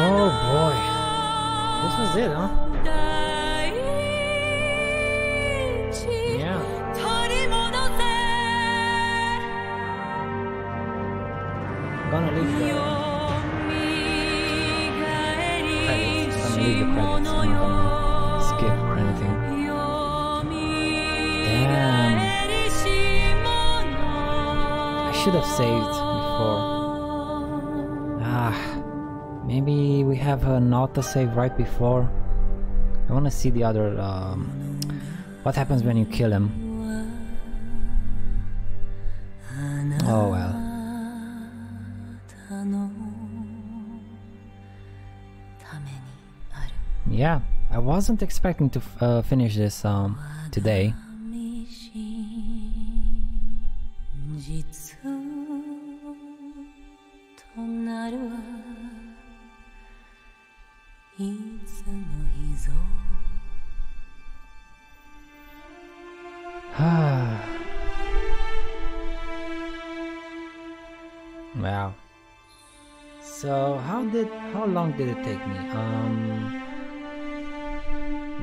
Oh boy. This was it, huh? Yeah. I'm gonna leave the credits. I'm gonna leave the credits. I'm not gonna skip or anything. Damn. I should have saved before. Maybe we have an auto save right before. I want to see the other. What happens when you kill him? Oh well. Yeah, I wasn't expecting to finish this today. Wow. So how long did it take me?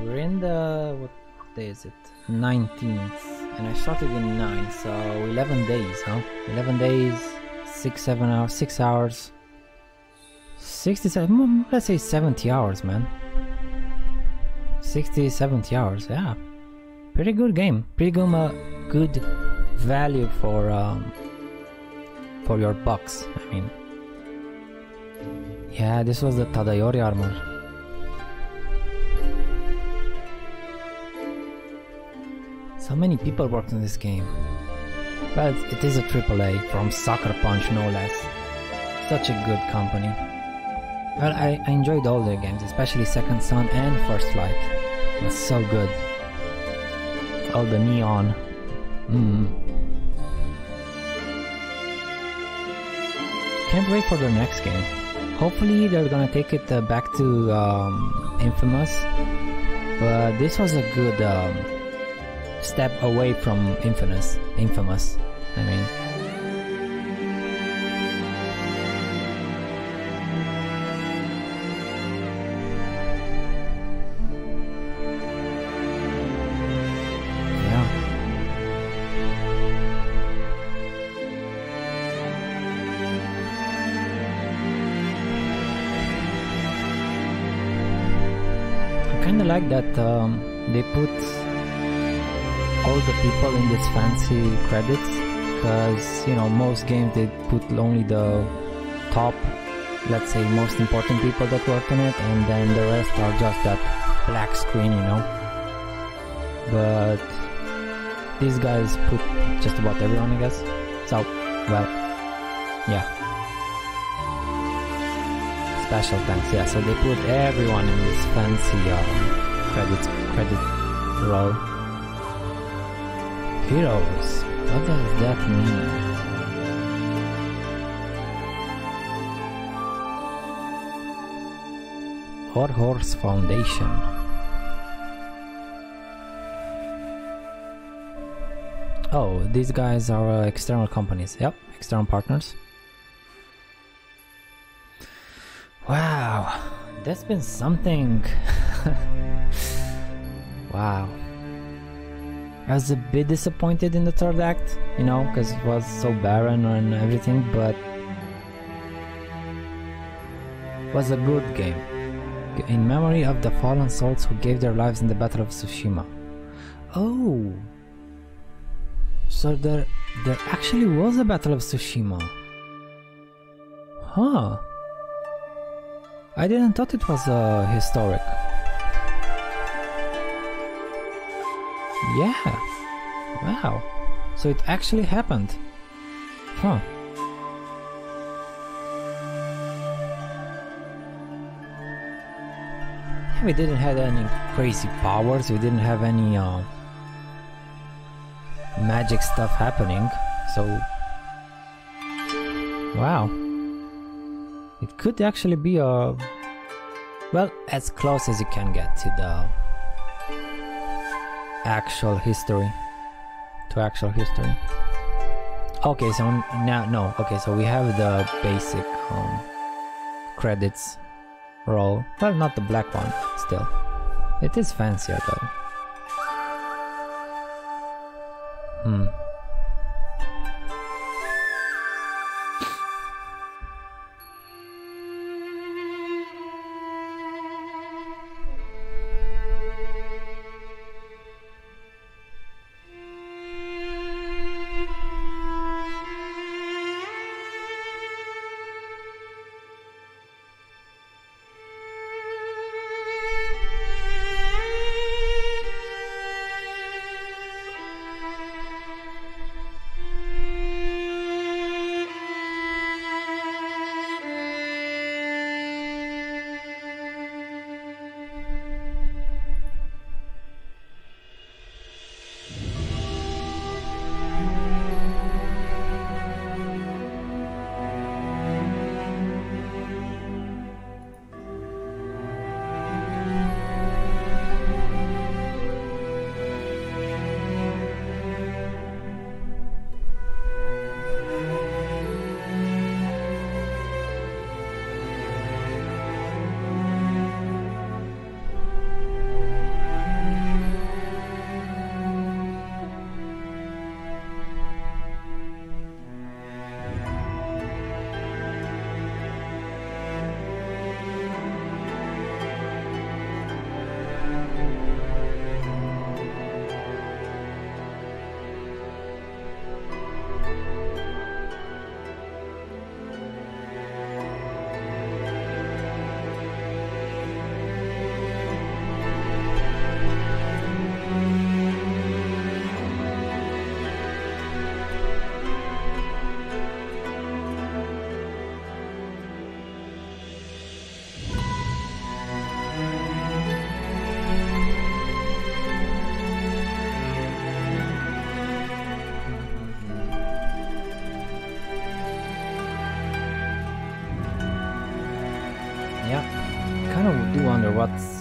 We're in the, what day is it? 19th, and I started in 9, so 11 days, huh? 11 days, 6 7 hours, 6 hours, 67, let's say 70 hours, man. 60, 70 hours, yeah. Pretty good game. Pretty good value for your bucks, I mean. Yeah, this was the Tadayori armor. So many people worked on this game. But it is a AAA from Sucker Punch, no less. Such a good company. Well, I enjoyed all their games, especially Second Son and First Light. It was so good. All the neon. Can't wait for the next game. Hopefully they're gonna take it back to Infamous. But this was a good step away from Infamous, I mean. I like that they put all the people in these fancy credits, because you know most games they put only the top, let's say most important people that worked on it, and then the rest are just that black screen, you know. But these guys put just about everyone, I guess. So well, yeah. Special thanks, yeah. So they put everyone in this fancy credit row. Heroes. What does that mean? War Horse Foundation. Oh, these guys are external companies. Yep, external partners. Wow, that's been something. Wow. I was a bit disappointed in the third act, you know, because it was so barren and everything, but it was a good game. In memory of the fallen souls who gave their lives in the Battle of Tsushima. Oh, so there actually was a Battle of Tsushima. Huh. I didn't thought it was historic. Yeah. Wow. So it actually happened. Huh. Yeah, we didn't have any crazy powers. We didn't have any magic stuff happening. So wow. It could actually be a, well, as close as you can get to the actual history. Okay, so now, no, okay, so we have the basic credits roll. Well, not the black one, still. It is fancier though. Hmm.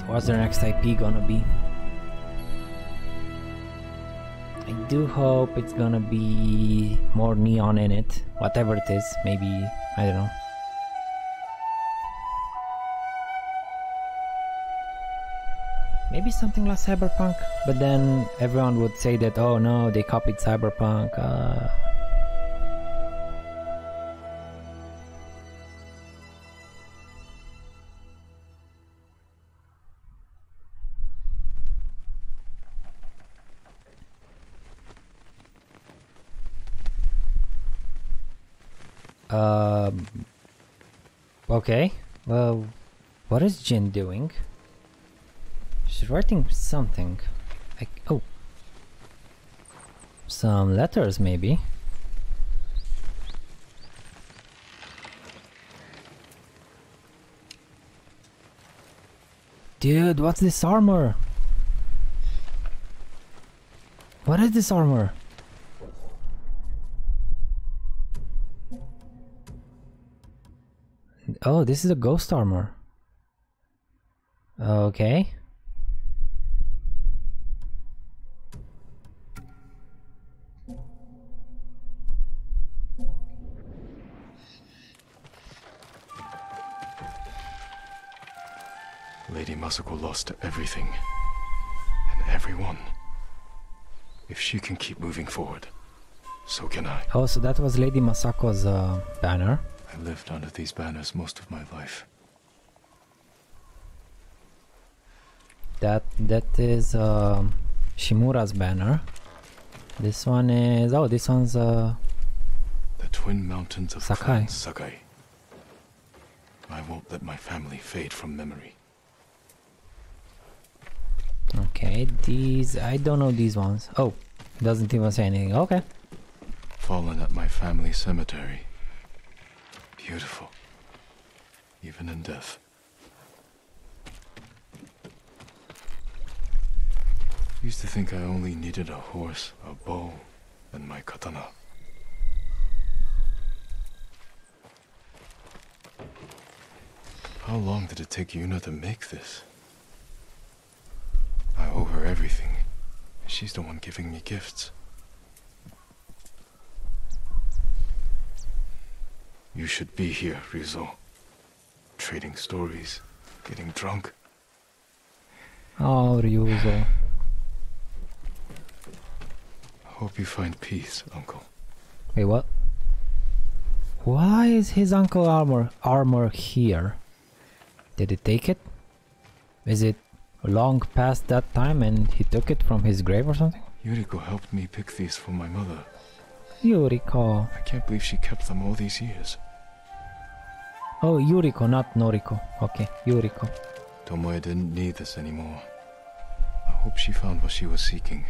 What's the next IP gonna be? I do hope it's gonna be more neon in it, whatever it is, maybe, I don't know. Maybe something like Cyberpunk, but then everyone would say that, oh no, they copied Cyberpunk. Okay, well, what is Jin doing? She's writing something. Oh, some letters maybe. Dude, what's this armor? What is this armor? Oh, this is a ghost armor. Okay. Lady Masako lost everything and everyone. If she can keep moving forward, so can I. Oh, so that was Lady Masako's banner. I lived under these banners most of my life. That is Shimura's banner. This one is the twin mountains of Sakai. Sakai. I won't let my family fade from memory. Okay, these I don't know these ones. Oh, doesn't even say anything. Okay. Fallen at my family cemetery. Beautiful, even in death. Used to think I only needed a horse, a bow, and my katana. How long did it take Yuna to make this? I owe her everything. She's the one giving me gifts. You should be here, Rizzo. Trading stories, Getting drunk. Oh, Ryuzo. Hope you find peace, uncle. Wait, what? Why is his uncle armor here? Did he take it? Is it long past that time and he took it from his grave or something? Yuriko helped me pick these for my mother. Yuriko. I can't believe she kept them all these years. Oh, Yuriko, not Noriko. Okay, Yuriko. Tomoe didn't need this anymore. I hope she found what she was seeking.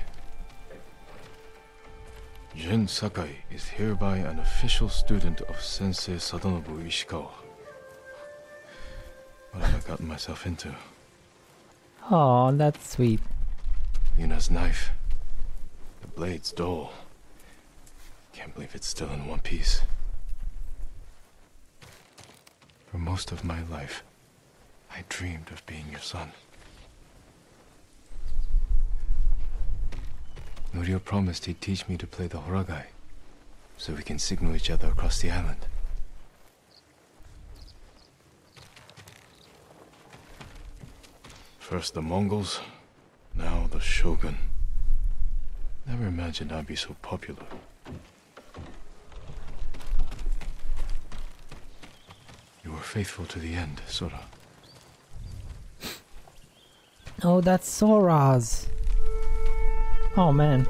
Jin Sakai is hereby an official student of Sensei Sadanobu Ishikawa. What have I gotten myself into? Oh, that's sweet. Yuna's knife. The blade's dull. Can't believe it's still in one piece. For most of my life, I dreamed of being your son. Norio promised he'd teach me to play the Horagai, so we can signal each other across the island. First the Mongols, now the Shogun. Never imagined I'd be so popular. You were faithful to the end, Sora. Oh, that's Sora's. Oh man.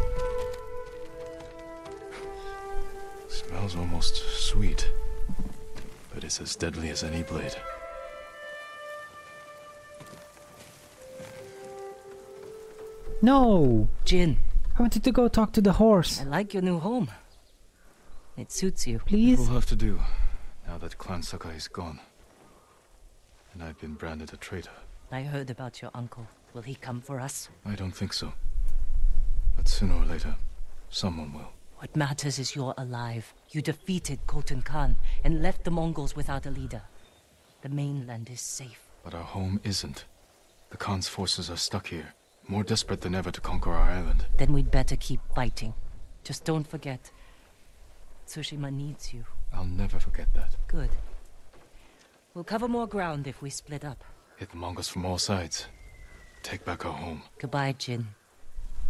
Smells almost sweet, but it's as deadly as any blade. No! Jin. I wanted to go talk to the horse. I like your new home. It suits you. Please? We'll have to do, now that Clan Sakai is gone. And I've been branded a traitor. I heard about your uncle. Will he come for us? I don't think so. But sooner or later, someone will. What matters is you're alive. You defeated Khotun Khan and left the Mongols without a leader. The mainland is safe. But our home isn't. The Khan's forces are stuck here, more desperate than ever to conquer our island. Then we'd better keep fighting. Just don't forget, Tsushima needs you. I'll never forget that. Good. We'll cover more ground if we split up. Hit the Mongols from all sides. Take back our home. Goodbye, Jin.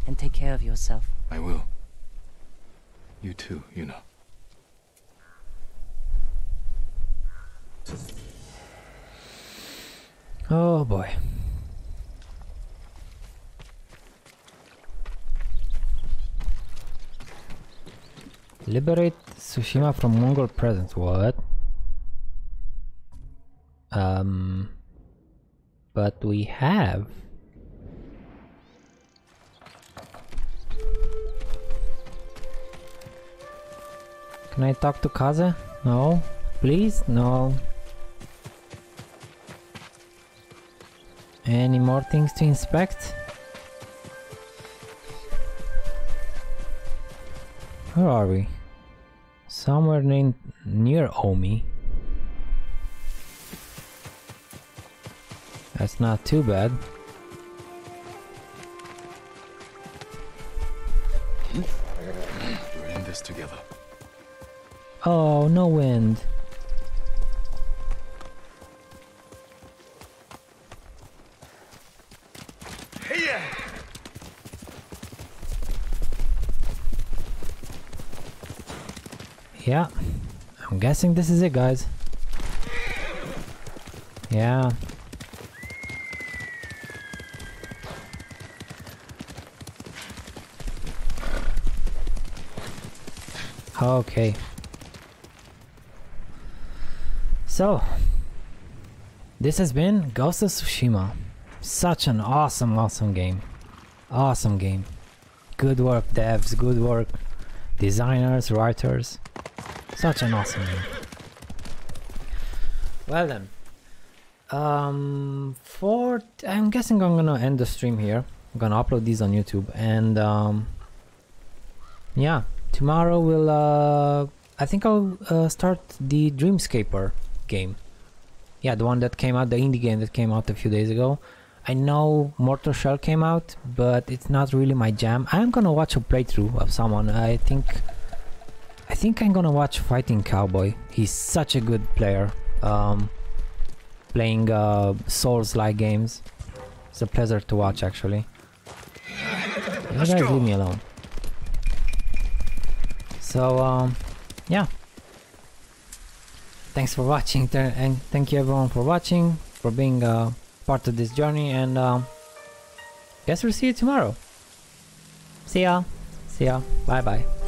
And take care of yourself. I will. You too, Yuna. Oh boy. Liberate Tsushima from Mongol presence. What? But we have... Can I talk to Kaze? No. Please? No. Any more things to inspect? Where are we? Somewhere near Omi. That's not too bad. We're in this together. Oh, no wind. Hiya! Yeah, I'm guessing this is it, guys. Yeah. Okay. So, this has been Ghost of Tsushima. Such an awesome game. Awesome game. Good work, devs, good work, designers, writers. Such an awesome game. Well then, I'm guessing I'm gonna end the stream here. I'm gonna upload these on YouTube, and yeah, tomorrow we'll I think I'll start the Dreamscaper game. Yeah, the one that came out, the indie game that came out a few days ago. I know Mortal Shell came out, but it's not really my jam. I'm gonna watch a playthrough of someone. I think I'm gonna watch Fighting Cowboy. He's such a good player. playing Souls-like games. It's a pleasure to watch, actually. You guys leave me alone. So, yeah. Thanks for watching, and thank you everyone for watching, for being part of this journey, and guess we'll see you tomorrow. See ya. See ya. Bye bye.